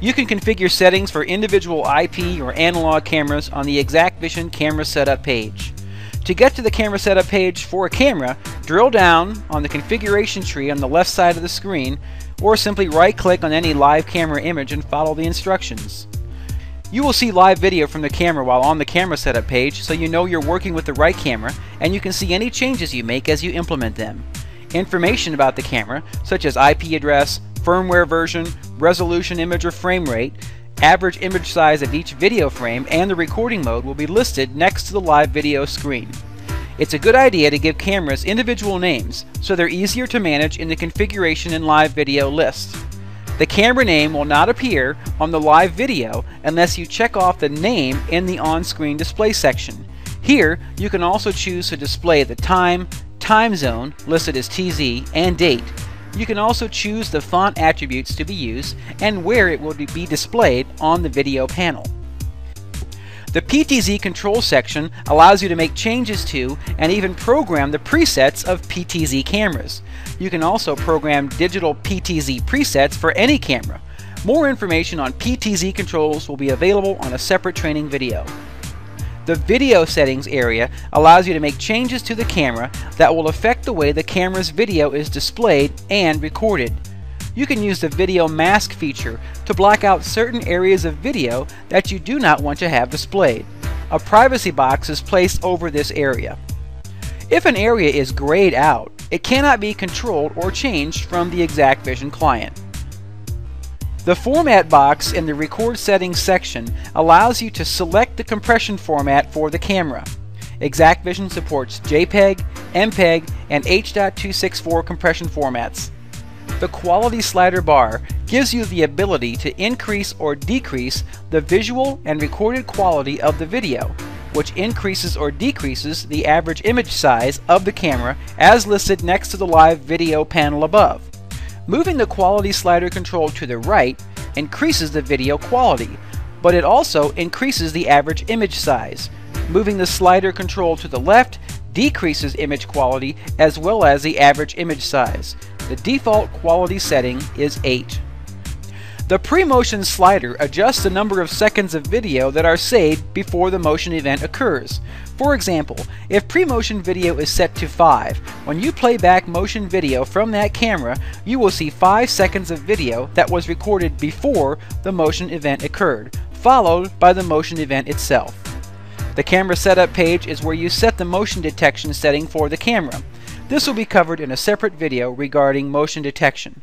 You can configure settings for individual IP or analog cameras on the exacqVision camera setup page. To get to the camera setup page for a camera, drill down on the configuration tree on the left side of the screen, or simply right-click on any live camera image and follow the instructions. You will see live video from the camera while on the camera setup page, so you know you're working with the right camera, and you can see any changes you make as you implement them. Information about the camera, such as IP address, firmware version, resolution, image or frame rate, average image size of each video frame, and the recording mode will be listed next to the live video screen. It's a good idea to give cameras individual names so they're easier to manage in the configuration and live video list. The camera name will not appear on the live video unless you check off the name in the on-screen display section. Here, you can also choose to display the time, time zone, listed as TZ, and date. You can also choose the font attributes to be used and where it will be displayed on the video panel. The PTZ control section allows you to make changes to and even program the presets of PTZ cameras. You can also program digital PTZ presets for any camera. More information on PTZ controls will be available on a separate training video. The video settings area allows you to make changes to the camera that will affect the way the camera's video is displayed and recorded. You can use the video mask feature to block out certain areas of video that you do not want to have displayed. A privacy box is placed over this area. If an area is grayed out, it cannot be controlled or changed from the exacqVision client. The format box in the record settings section allows you to select the compression format for the camera. exacqVision supports JPEG, MPEG, and H.264 compression formats. The quality slider bar gives you the ability to increase or decrease the visual and recorded quality of the video, which increases or decreases the average image size of the camera as listed next to the live video panel above. Moving the quality slider control to the right increases the video quality, but it also increases the average image size. Moving the slider control to the left decreases image quality as well as the average image size. The default quality setting is 8. The pre-motion slider adjusts the number of seconds of video that are saved before the motion event occurs. For example, if pre-motion video is set to 5, when you play back motion video from that camera, you will see 5 seconds of video that was recorded before the motion event occurred, followed by the motion event itself. The camera setup page is where you set the motion detection setting for the camera. This will be covered in a separate video regarding motion detection.